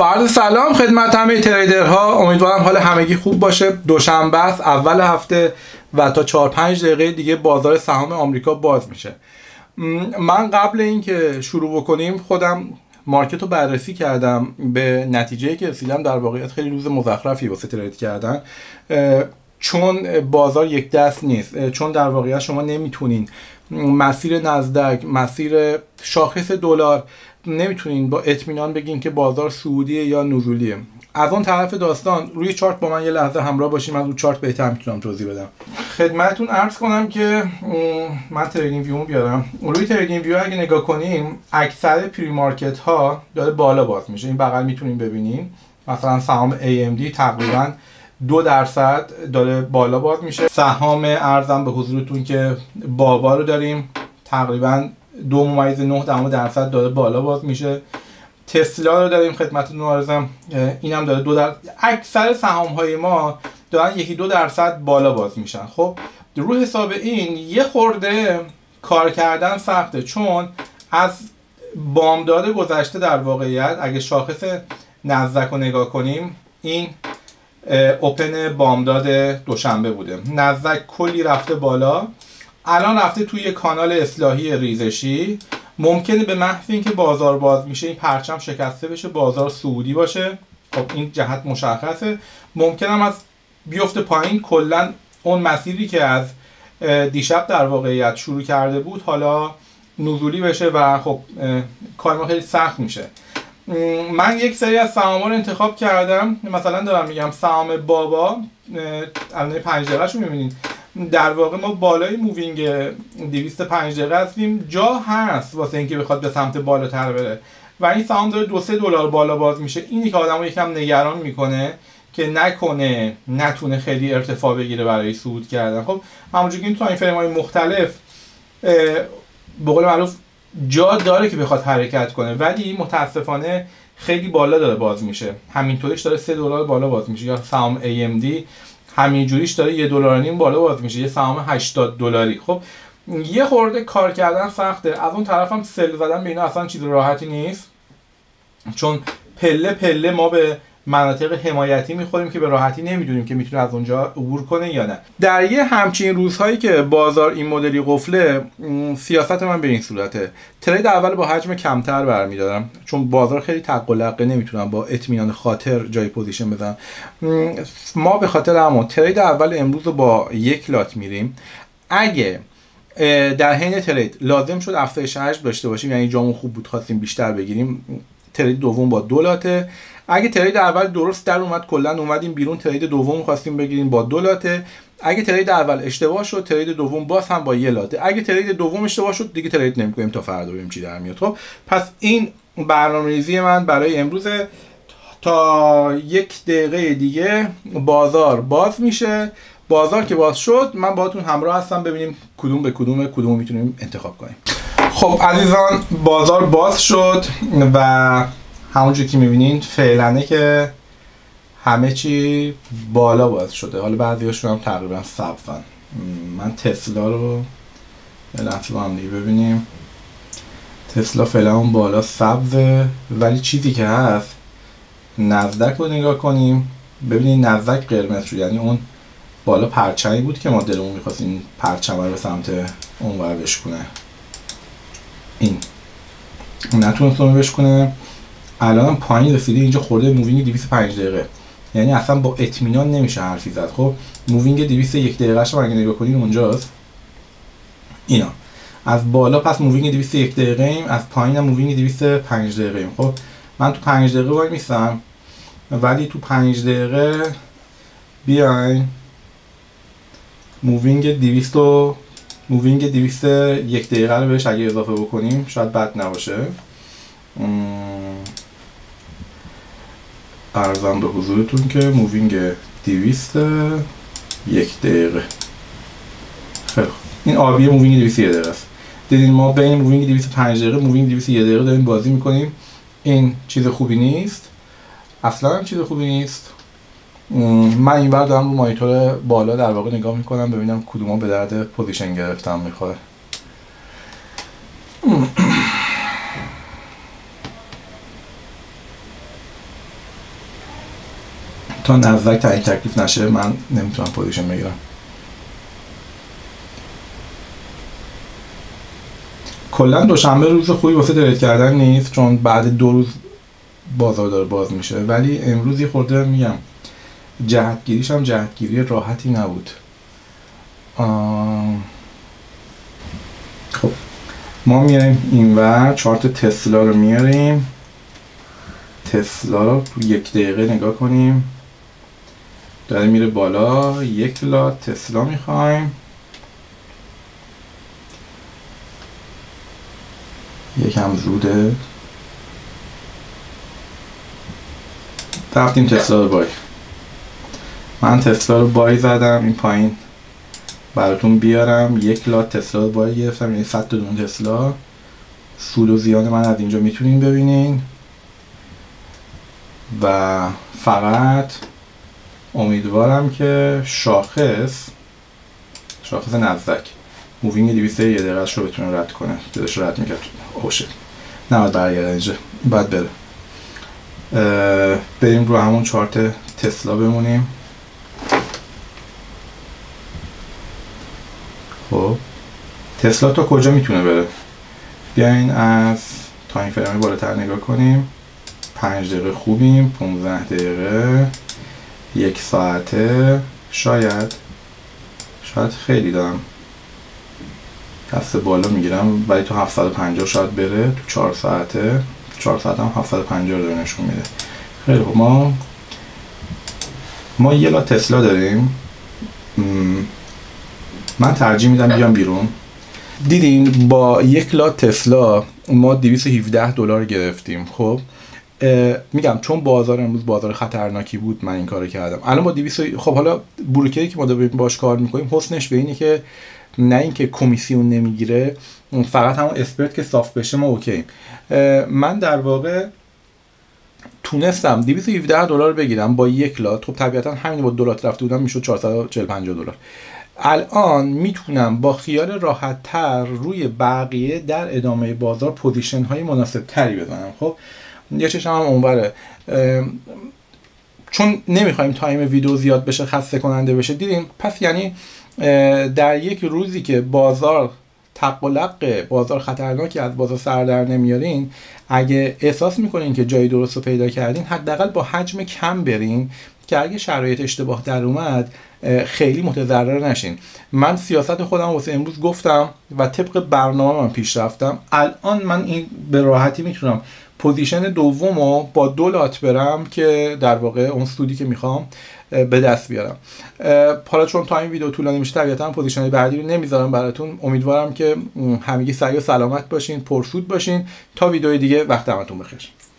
با عرض سلام خدمت همه تریدرها، امیدوارم حال همگی خوب باشه. دوشنبه است، اول هفته و تا 4-5 دقیقه دیگه بازار سهام آمریکا باز میشه. من قبل اینکه شروع بکنیم خودم مارکت رو بررسی کردم، به نتیجه که رسیدم در واقعیت خیلی روز مزخرفی واسه ترید کردن، چون بازار یک دست نیست، چون در واقعیت شما نمیتونین مسیر نزدک، مسیر شاخص دلار نمیتونین با اطمینان بگین که بازار صعودیه یا نزولیه. از اون طرف داستان روی چارت با من یه لحظه همراه باشیم، از اون چارت بهتر میتونم توضیح بدم خدمتتون. عرض کنم که من تریدینگ ویو بیارم. روی تریدینگ ویو اگه نگاه کنیم اکثر پری مارکت ها داره بالا باز میشه. این بغل میتونیم ببینیم مثلا سهام AMD تقریبا 2% داره بالا باز میشه. سهام ارزم به حضورتون که بابا رو داریم تقریبا 2.9% داره بالا باز میشه. تسلا رو داریم خدمتتون عرضم، اینم داره 2%. اکثر سهام های ما دارن 1-2% بالا باز میشن. خب رو حساب این یه خورده کار کردن سخته، چون از بامداد گذشته در واقعیت اگه شاخص نزدک رو نگاه کنیم این اوپن بامداد دوشنبه بوده، نزدک کلی رفته بالا، الان رفته توی کانال اصلاحی ریزشی. ممکنه به محض اینکه بازار باز میشه این پرچم شکسته بشه، بازار صعودی باشه. خب این جهت مشخصه. ممکنه هم از بیفته پایین، کلا اون مسیری که از دیشب در واقعیت شروع کرده بود حالا نزولی بشه و خب کار ما خیلی سخت میشه. من یک سری از سهام‌ها رو انتخاب کردم، مثلا دارم میگم سهام بابا الان 5 دقیقه‌اش رو میبینید. در واقع ما بالای مووینگ 205 دقیقه هستیم، جا هست واسه اینکه بخواد به سمت بالاتر بره و این سهام داره $2-3 بالا باز میشه. اینی که آدمو یکم نگران میکنه که نکنه نتونه خیلی ارتفاع بگیره برای صعود کردن. خب همونجوری که این تایم فریم‌های مختلف به قول معروف جا داره که بخواد حرکت کنه، ولی متاسفانه خیلی بالا داره باز میشه. همینطوریش داره $3 بالا باز میشه. یا سهام AMD همینجوریش داره $1.5 بالا باز میشه، یه سهام $80. خب یه خورده کار کردن سخته. از اون طرف هم سل زدن به اینا اصلا چیز راحتی نیست، چون پله پله ما به مناطق حمایتی میخوریم که به راحتی نمیدونیم که میتونه از اونجا عبور کنه یا نه. در یه همچین روزهایی که بازار این مدلی قفله، سیاست من به این صورته: ترید اول با حجم کمتر برمیدارم، چون بازار خیلی تقلقه، نمیتونم با اطمینان خاطر جای پوزیشن بزنم. ما به خاطر همون ترید اول امروز با یک لات میریم. اگه در حین ترید لازم شد افزایش حجم داشته باشیم، یعنی جامون خوب بود خواستیم بیشتر بگیریم، ترید دوم با $2. اگه ترید اول درست در اومد کلا اومدیم بیرون، ترید دوم خواستیم بگیریم با $2. اگه ترید اول اشتباه شد ترید دوم باز هم با $1. اگه ترید دوم اشتباه شد دیگه ترید نمی‌کنیم تا فردا بریم چی در میاد. خب پس این برنامه‌ریزی من برای امروزه. تا یک دقیقه دیگه بازار باز میشه. بازار که باز شد من باهاتون همراه هستم ببینیم کدوم به کدوم میتونیم انتخاب کنیم. خب عزیزان بازار باز شد و همونجور که میبینین فعلنه که همه چی بالا باز شده. حالا بعضی‌هاشون هم تقریبا صفن. من تسلا رو هم دیگه ببینیم. تسلا فعلا اون بالا سبزه، ولی چیزی که هست نزدک رو نگاه کنیم. ببینید نزدک قرمز شد، یعنی اون بالا پرچمی بود که ما دلمون می‌خواست این پرچم رو به سمت اونور بشکنه، این نتونست اون بشکنه. الان پایین رسیده، اینجا خورده مووینگ 205 دقیقه، یعنی اصلا با اطمینان نمیشه حرفی زد. خب مووینگ 201 دقیقه شو اگه نگاه کنین اونجاست، اینا از بالا، پس مووینگ 201 دقیقه ایم، از پایین هم مووینگ 205 دقیقه ایم. خب من تو 5 دقیقه وای میستم، ولی تو 5 دقیقه بیاین مووینگ 201 دقیقه رو بهش اگه اضافه بکنیم شاید بد نباشه. عرضم به حضورتون که مووینگ 201 دقیقه، خیلی خوب، این آبی مووینگ 201 دقیقه است. دیدین ما بین مووینگ 205 دقیقه مووینگ 201 دقیقه داریم بازی میکنیم. این چیز خوبی نیست، اصلا هم چیز خوبی نیست. من این بار دارم رو مانیتور بالا در واقع نگاه میکنم ببینم کدوم به درد پوزیشن گرفتم میخوره. تا نوک تعیین تکلیف نشه من نمیتونم پوزیشن بگیرم. کلا دوشنبه روز خوبی واسه درید کردن نیست چون بعد دو روز بازار داره باز میشه، ولی امروز یه خورده میگم جهتگیریش هم جهتگیری راحتی نبود. خب ما میاریم اینور چارت تسلا رو میاریم، تسلا رو تو یک دقیقه نگاه کنیم داره میره بالا، یک لات تسلا میخوایم، یکم زوده رفتیم تسلا رو بای. من تسلا رو بای زدم این پایین براتون بیارم، یک لات تسلا رو بای گرفتم یعنی 100 دلار تسلا. سود و زیان من از اینجا میتونین ببینین و فقط امیدوارم که شاخص نزدک مووینگ 200 یه دقیقه‌اش رو بتونه رد کنه، دلش رد میکرد اوشت نباید برگرده اینجا، باید بره بریم رو همون چارت تسلا بمونیم. خب تسلا تا کجا میتونه بره؟ بیاین از تایم فریم بالاتر نگاه کنیم، 5 دقیقه خوبیم، 15 دقیقه، یک ساعته، شاید خیلی دارم دست بالا میگیرم ولی تو 750 شاید بره، تو 4 ساعته 4 ساعت هم 750 رو نشون میده. خیلی خب ما یه لات تسلا داریم، من ترجیح میدم بیام بیرون. دیدین با یک لات تسلا ما 217 دلار گرفتیم. خب میگم چون بازار امروز بازار خطرناکی بود من این کارو کردم. الان با 200 خب حالا بروکری که ما داریم باش کار میکنیم حسنش به اینه که نه اینکه کمیسیون نمیگیره، فقط همون اسپرد که صاف بشه ما اوکی. من در واقع تونستم 217 دلار بگیرم با یک لات. خب طبیعتا همین با دلار رفته بودم میشد 445 دلار. الان میتونم با خیال راحت تر روی بقیه در ادامه بازار پوزیشن های مناسب تری بزنم. خب یه چشم هم اونوره، چون نمیخوایم تایم ویدیو زیاد بشه خسته کننده بشه. دیدین پس یعنی در یک روزی که بازار تقلق بازار خطرناکی از بازار سر در نمیارین، اگه احساس میکنین که جای درست رو پیدا کردین حداقل با حجم کم برین که اگه شرایط اشتباه در اومد خیلی متضرر نشین. من سیاست خودم واسه امروز گفتم و طبق برنامه من پیش رفتم. الان من این به راحتی میتونم پوزیشن دوم رو با دو لات برم که در واقع اون سودی که میخوام به دست بیارم. حالا چون تا این ویدیو طولانی میشه طبیعتا پوزیشن بعدی رو نمیذارم براتون. امیدوارم که همگی سعی و سلامت باشین، پرسود باشین تا ویدیوی دیگه. وقت همتون بخیر.